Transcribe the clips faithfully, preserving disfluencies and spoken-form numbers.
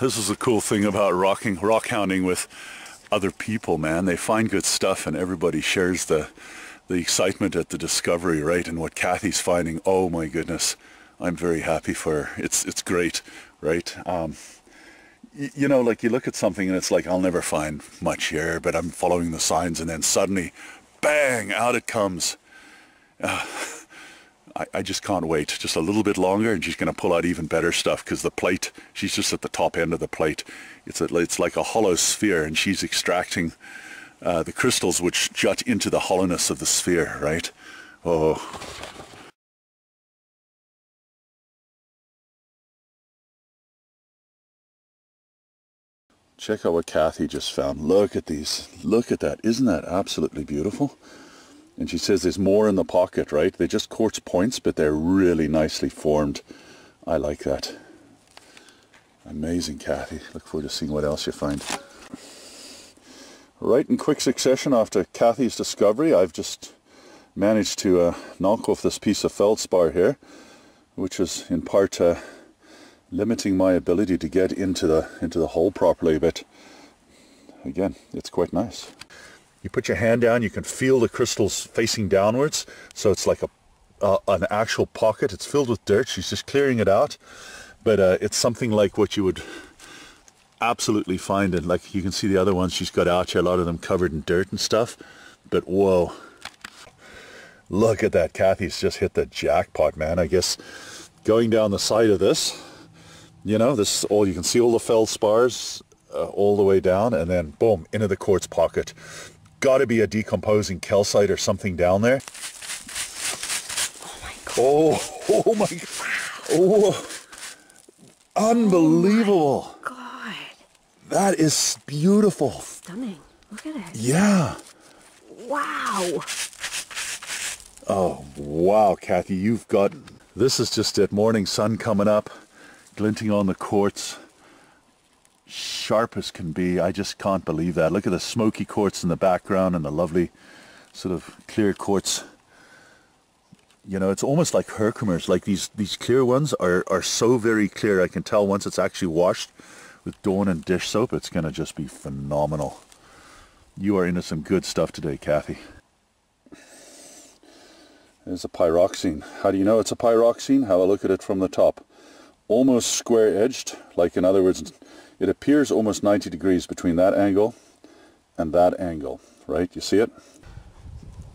This is the cool thing about rocking, rock hounding with other people, man. They find good stuff and everybody shares the, the excitement at the discovery, right? And what Kathy's finding, oh my goodness, I'm very happy for her. It's, it's great, right? Um, you know, like you look at something and it's like, I'll never find much here, but I'm following the signs, and then suddenly, bang, out it comes. Uh, I, I just can't wait just a little bit longer, and she's going to pull out even better stuff, because the plate, she's just at the top end of the plate. It's, a, it's like a hollow sphere, and she's extracting uh, the crystals which jut into the hollowness of the sphere, right? Oh... Check out what Kathy just found. Look at these. Look at that. Isn't that absolutely beautiful? And she says there's more in the pocket, right? They're just quartz points, but they're really nicely formed. I like that. Amazing, Kathy. Look forward to seeing what else you find. Right in quick succession after Kathy's discovery, I've just managed to uh, knock off this piece of feldspar here, which is in part... Uh, limiting my ability to get into the into the hole properly, but again, it's quite nice. You put your hand down, you can feel the crystals facing downwards, so it's like a uh, an actual pocket. It's filled with dirt. She's just clearing it out, but uh, it's something like what you would absolutely find. And like you can see the other ones she's got out here, a lot of them covered in dirt and stuff, but whoa, look at that. Kathy's just hit the jackpot, man. I guess going down the side of this, you know, this is all, you can see all the feldspars uh, all the way down, and then boom, into the quartz pocket. Got to be a decomposing calcite or something down there. Oh my god! Oh, oh my god! Oh, unbelievable! Oh my god! That is beautiful. It's stunning. Look at it. Yeah. Wow. Oh wow, Kathy, you've got this. Is just it. Morning sun coming up, glinting on the quartz, sharp as can be. I just can't believe that. Look at the smoky quartz in the background and the lovely sort of clear quartz. You know, it's almost like Herkimers. Like these these clear ones are are so very clear. I can tell once it's actually washed with Dawn and dish soap, it's going to just be phenomenal. You are into some good stuff today, Kathy. There's a pyroxene. How do you know it's a pyroxene? Have a look at it from the top. Almost square-edged, like in other words, it appears almost ninety degrees between that angle and that angle, right? You see it?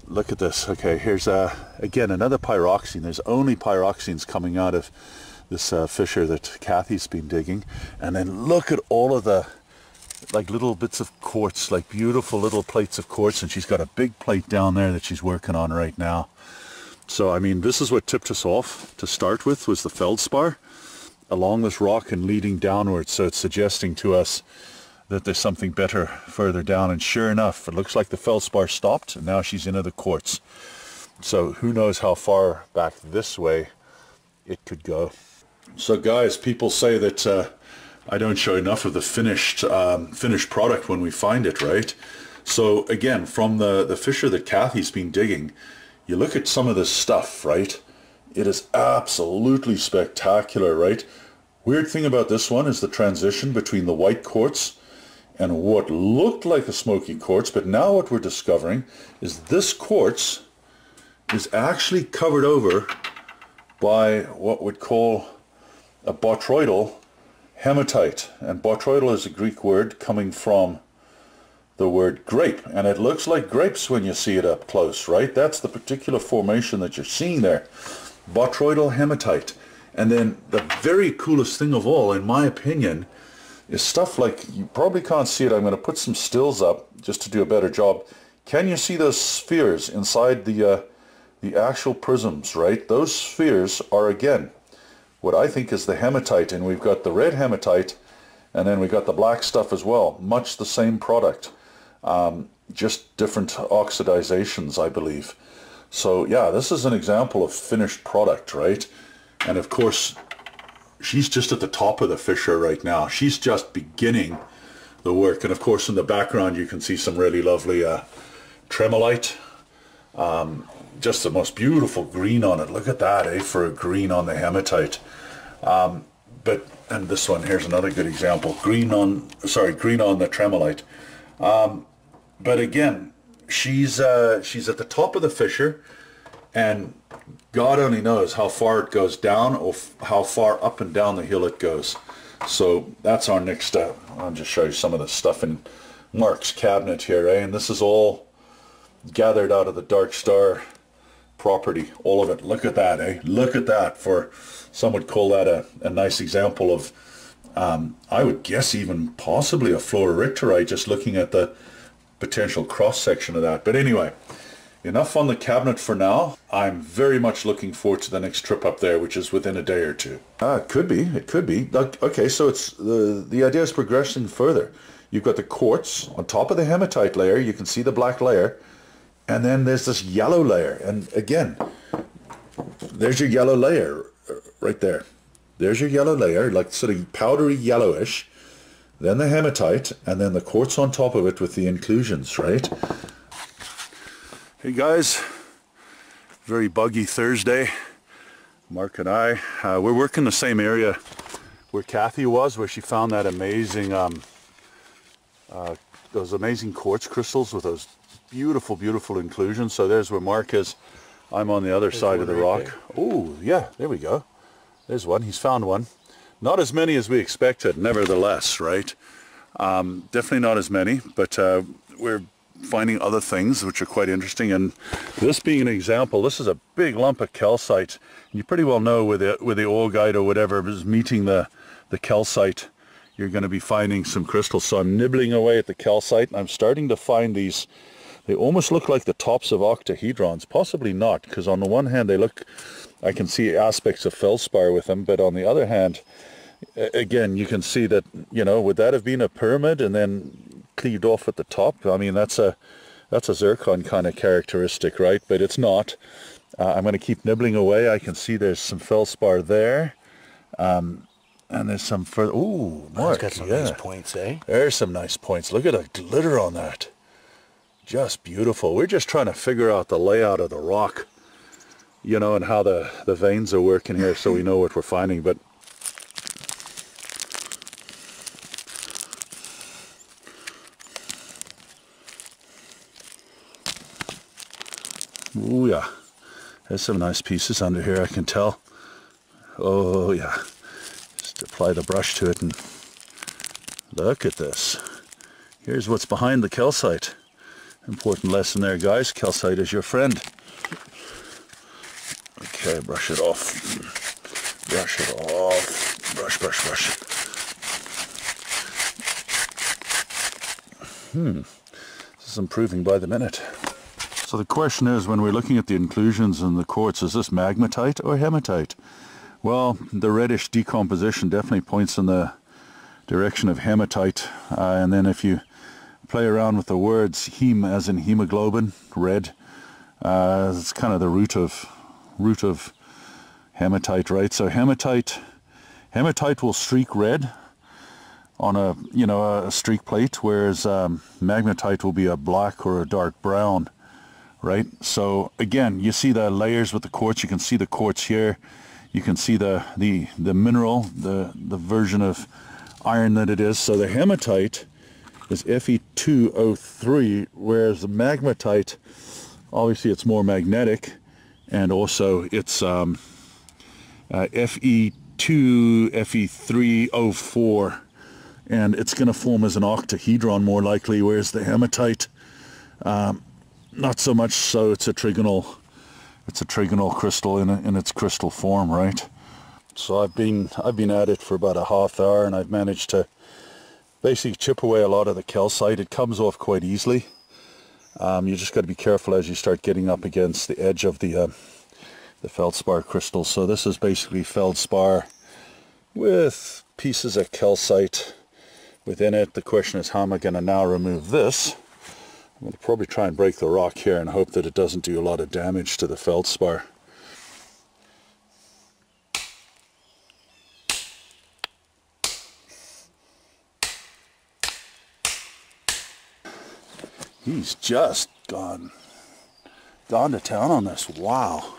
Look at this. Okay, here's, uh, again, another pyroxene. There's only pyroxenes coming out of this uh, fissure that Kathy's been digging. And then look at all of the, like, little bits of quartz, like beautiful little plates of quartz, and she's got a big plate down there that she's working on right now. So, I mean, this is what tipped us off to start with, was the feldspar along this rock and leading downwards, so it's suggesting to us that there's something better further down, and sure enough, it looks like the feldspar stopped, and now she's into the quartz. So who knows how far back this way it could go. So guys, people say that uh, I don't show enough of the finished um, finished product when we find it, right? So again, from the, the fissure that Kathy's been digging, you look at some of this stuff, right? It is absolutely spectacular, right? Weird thing about this one is the transition between the white quartz and what looked like a smoky quartz, but now what we're discovering is this quartz is actually covered over by what we'd call a botryoidal hematite. And botryoidal is a Greek word coming from the word grape, and it looks like grapes when you see it up close, right? That's the particular formation that you're seeing there. Botryoidal hematite. And then the very coolest thing of all, in my opinion, is stuff like, you probably can't see it, I'm going to put some stills up just to do a better job. Can you see those spheres inside the uh, the actual prisms, right? Those spheres are, again, what I think is the hematite, and we've got the red hematite, and then we've got the black stuff as well. Much the same product, um, just different oxidizations, I believe. So yeah, this is an example of finished product, right? And of course, she's just at the top of the fissure right now. She's just beginning the work. And of course, in the background, you can see some really lovely uh, tremolite. Um, just the most beautiful green on it. Look at that, eh, for a green on the hematite. Um, but and this one here's another good example, green on sorry green on the tremolite. Um, but again, she's uh, she's at the top of the fissure, and God only knows how far it goes down or f how far up and down the hill it goes. So that's our next step. I'll just show you some of the stuff in Mark's cabinet here, eh? And this is all gathered out of the Dark Star property, all of it. Look at that, eh? Look at that. For some would call that a, a nice example of, um, I would guess even possibly a fluorrichterite, just looking at the potential cross-section of that. But anyway, enough on the cabinet for now. I'm very much looking forward to the next trip up there, which is within a day or two. Ah, it could be. It could be. Okay, so it's the the idea is progressing further. You've got the quartz on top of the hematite layer. You can see the black layer, and then there's this yellow layer. And again, there's your yellow layer right there. There's your yellow layer, like sort of powdery yellowish. Then the hematite, and then the quartz on top of it with the inclusions, right? Hey guys, very buggy Thursday. Mark and I, uh, we're working the same area where Kathy was, where she found that amazing, um, uh, those amazing quartz crystals with those beautiful, beautiful inclusions. So there's where Mark is. I'm on the other there's side of the right rock. Oh, yeah, there we go. There's one, he's found one. Not as many as we expected, nevertheless, right? Um, definitely not as many, but uh, we're finding other things which are quite interesting, and this being an example. This is a big lump of calcite, and you pretty well know where the where the ore guide or whatever is meeting the the calcite, you're going to be finding some crystals. So I'm nibbling away at the calcite, and I'm starting to find these. They almost look like the tops of octahedrons, possibly not, because on the one hand they look, I can see aspects of feldspar with them, but on the other hand, again, you can see that, you know, would that have been a pyramid and then cleaved off at the top? I mean, that's a that's a zircon kind of characteristic, right? But it's not. Uh, I'm going to keep nibbling away. I can see there's some feldspar there, um, and there's some further. Ooh, Mark, got some yeah. nice points, eh? There's some nice points. Look at the glitter on that. Just beautiful. We're just trying to figure out the layout of the rock, you know, and how the the veins are working here, so we know what we're finding. But oh yeah, there's some nice pieces under here, I can tell. Oh yeah, just apply the brush to it and look at this. Here's what's behind the calcite. Important lesson there, guys. Calcite is your friend. Okay, brush it off. Brush it off. Brush, brush, brush. Hmm, this is improving by the minute. So the question is, when we're looking at the inclusions in the quartz, is this magnetite or hematite? Well, the reddish decomposition definitely points in the direction of hematite. Uh, and then if you play around with the words heme as in hemoglobin, red, uh, it's kind of the root of root of hematite, right? So hematite, hematite will streak red on a, you know, a streak plate, whereas um, magnetite will be a black or a dark brown. Right, so again, you see the layers with the quartz. You can see the quartz here. You can see the the the mineral, the the version of iron that it is. So the hematite is F E two O three, whereas the magnetite, obviously, it's more magnetic, and also it's um, uh, F E two F E three O four, and it's going to form as an octahedron more likely, whereas the hematite. Um, Not so much so. It's a trigonal, it's a trigonal crystal in a, in its crystal form, right? So I've been I've been at it for about a half hour, and I've managed to basically chip away a lot of the calcite. It comes off quite easily. Um, you just got to be careful as you start getting up against the edge of the uh, the feldspar crystal. So this is basically feldspar with pieces of calcite within it. The question is, how am I going to now remove this? I'm going to probably try and break the rock here and hope that it doesn't do a lot of damage to the feldspar. He's just gone, gone to town on this. Wow.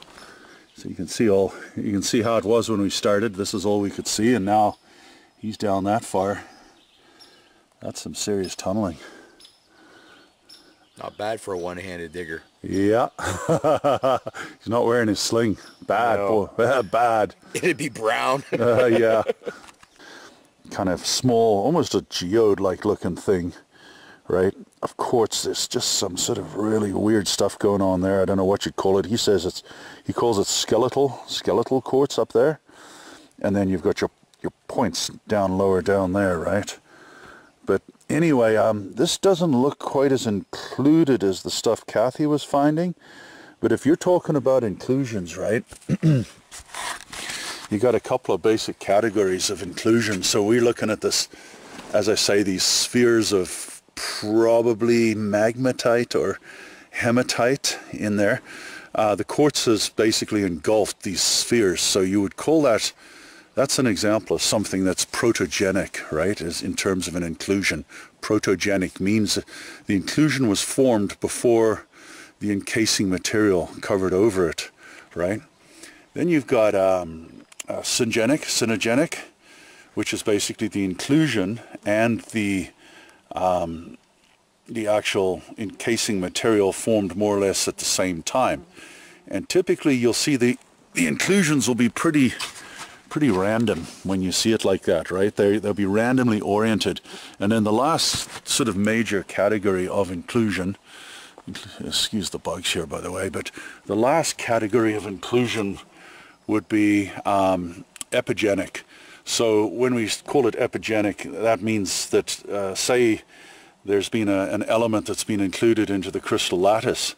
So you can see all, you can see how it was when we started. This is all we could see, and now he's down that far. That's some serious tunneling. Not bad for a one-handed digger. Yeah. He's not wearing his sling. Bad, boy. Bad. It'd be brown. uh, yeah. Kind of small, almost a geode-like looking thing, right? Of course, there's just some sort of really weird stuff going on there. I don't know what you'd call it. He says it's, he calls it skeletal, skeletal quartz up there. And then you've got your, your points down lower down there, right? But anyway, um, this doesn't look quite as included as the stuff Kathy was finding. But if you're talking about inclusions, right, you got a couple of basic categories of inclusion. So we're looking at this, as I say, these spheres of probably magnetite or hematite in there. Uh, the quartz has basically engulfed these spheres. So you would call that, that's an example of something that's protogenic, right, as in terms of an inclusion. Protogenic means the inclusion was formed before the encasing material covered over it, right? Then you've got um, uh, synogenic, synogenic, which is basically the inclusion and the, um, the actual encasing material formed more or less at the same time. And typically you'll see the, the inclusions will be pretty... pretty random when you see it like that, right? They, they'll be randomly oriented. And then the last sort of major category of inclusion, excuse the bugs here by the way, but the last category of inclusion would be um, epigenic. So when we call it epigenic, that means that uh, say there's been a, an element that's been included into the crystal lattice.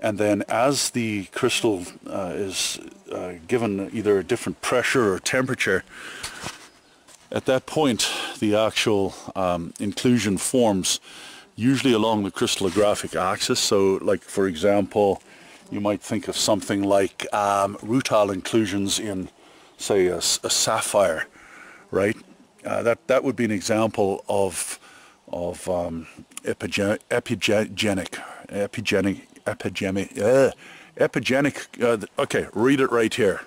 And then as the crystal uh, is uh, given either a different pressure or temperature, at that point the actual um, inclusion forms, usually along the crystallographic axis. So like for example, you might think of something like um, rutile inclusions in say a, a sapphire, right? Uh, that, that would be an example of, of um, epigen epigenic, epigenic. Epigenic, uh, epigenic uh, okay, read it right here.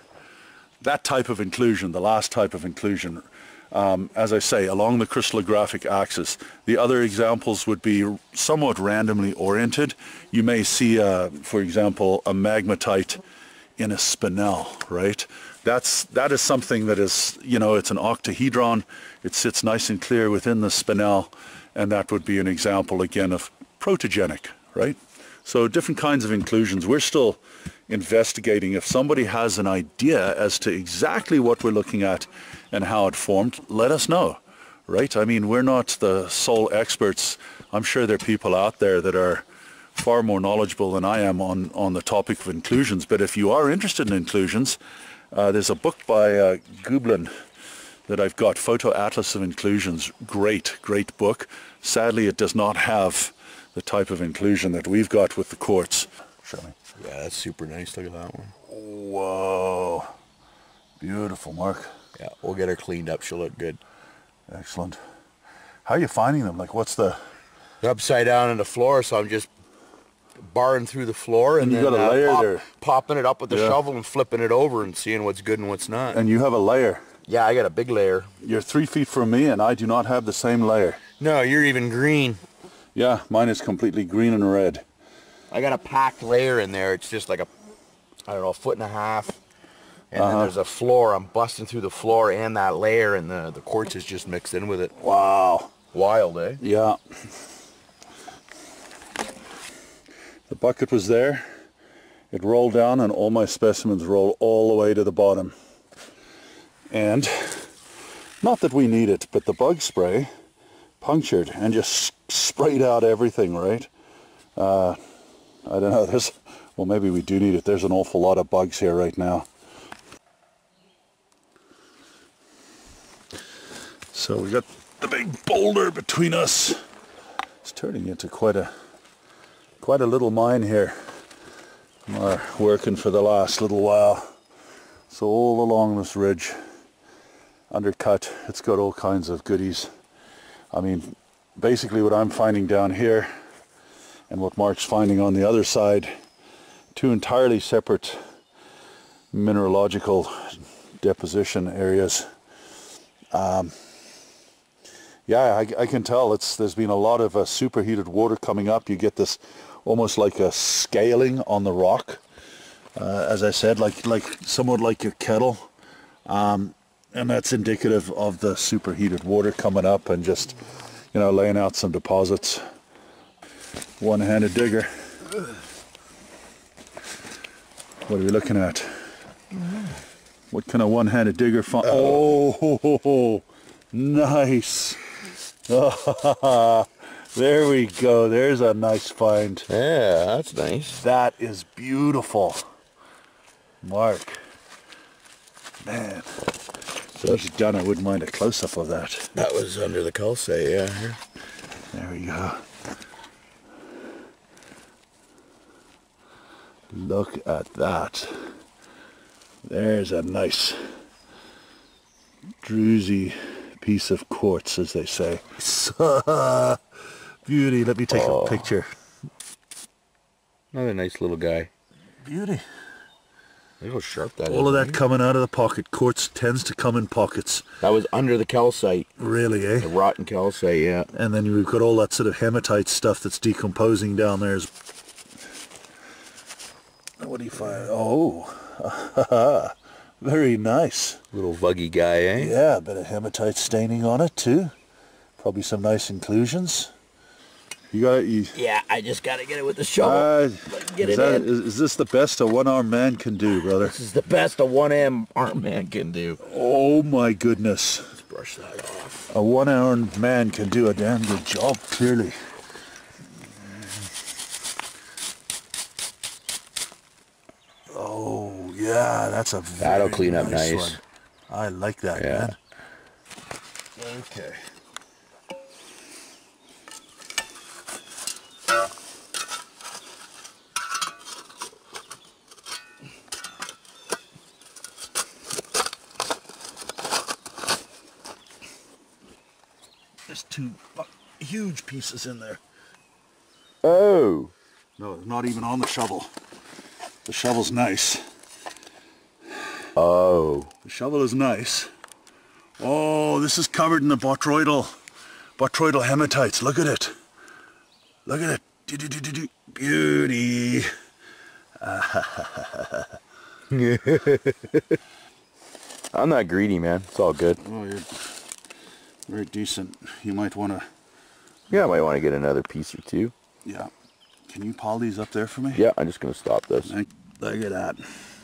That type of inclusion, the last type of inclusion, um, as I say, along the crystallographic axis. The other examples would be somewhat randomly oriented. You may see, uh, for example, a magnetite in a spinel, right? That's, that is something that is, you know, it's an octahedron. It sits nice and clear within the spinel, and that would be an example, again, of protogenic, right? So different kinds of inclusions. We're still investigating. If somebody has an idea as to exactly what we're looking at and how it formed, let us know, right? I mean, we're not the sole experts. I'm sure there are people out there that are far more knowledgeable than I am on, on the topic of inclusions. But if you are interested in inclusions, uh, there's a book by uh, Gubelin that I've got, Photo Atlas of Inclusions. Great, great book. Sadly, it does not have the type of inclusion that we've got with the quartz. Show me. Yeah, that's super nice. Look at that one. Whoa. Beautiful, Mark. Yeah, we'll get her cleaned up. She'll look good. Excellent. How are you finding them? Like, what's the... They're upside down on the floor, so I'm just barring through the floor and, and you then got a layer uh, pop, there. popping it up with the yeah. shovel and flipping it over and seeing what's good and what's not. And you have a layer. Yeah, I got a big layer. You're three feet from me, and I do not have the same layer. No, you're even green. Yeah, mine is completely green and red. I got a packed layer in there. It's just like a, I don't know, a foot and a half. And uh-huh. then there's a floor. I'm busting through the floor and that layer, and the, the quartz is just mixed in with it. Wow. Wild, eh? Yeah. The bucket was there. It rolled down, and all my specimens roll all the way to the bottom. And not that we need it, but the bug spray punctured and just sprayed out everything, right? Uh, I don't know, there's, well maybe we do need it. There's an awful lot of bugs here right now. So we got the big boulder between us. It's turning into quite a, quite a little mine here. We're working for the last little while. So all along this ridge, undercut, it's got all kinds of goodies. I mean, basically what I'm finding down here and what Mark's finding on the other side, two entirely separate mineralogical deposition areas. Um, yeah, I, I can tell it's there's been a lot of uh, superheated water coming up. You get this almost like a scaling on the rock, uh, as I said, like like somewhat like your kettle, um, and that's indicative of the superheated water coming up and just, you know, laying out some deposits. One-handed digger. What are we looking at? What kind of one-handed digger find? Oh, nice! There we go. There's a nice find. Yeah, that's nice. That is beautiful, Mark. Man, so if you'd done, I wouldn't mind a close-up of that. That was under the calcite, yeah. There we go. Look at that. There's a nice druzy piece of quartz, as they say. Beauty. Let me take oh. a picture. Another nice little guy. Beauty. Look how sharp that is. All of that coming out of the pocket. Quartz tends to come in pockets. That was under the calcite. Really, eh? The rotten calcite, yeah. And then we've got all that sort of hematite stuff that's decomposing down there. What do you find? Oh, very nice. Little vuggy guy, eh? Yeah, a bit of hematite staining on it too. Probably some nice inclusions. You got it. Yeah, I just got to get it with the shovel. Uh, get is, it that, in. Is, is this the best a one-armed man can do, brother? This is the best a one-armed man can do. Oh my goodness. Let's brush that off. A one-armed man can do a damn good job, clearly. Oh, yeah, that's a very That'll clean up nice, nice one. I like that, yeah. Man. Okay. There's two huge pieces in there. Oh. No, it's not even on the shovel. The shovel's nice. Oh. The shovel is nice. Oh, this is covered in the botryoidal, botryoidal hematites. Look at it. Look at it. Do, do, do, do, do. Beauty. I'm not greedy, man. It's all good. Oh, you're very decent. You might want to... Yeah, I might want to get another piece or two. Yeah. Can you pile these up there for me? Yeah, I'm just going to stop this. Look at that.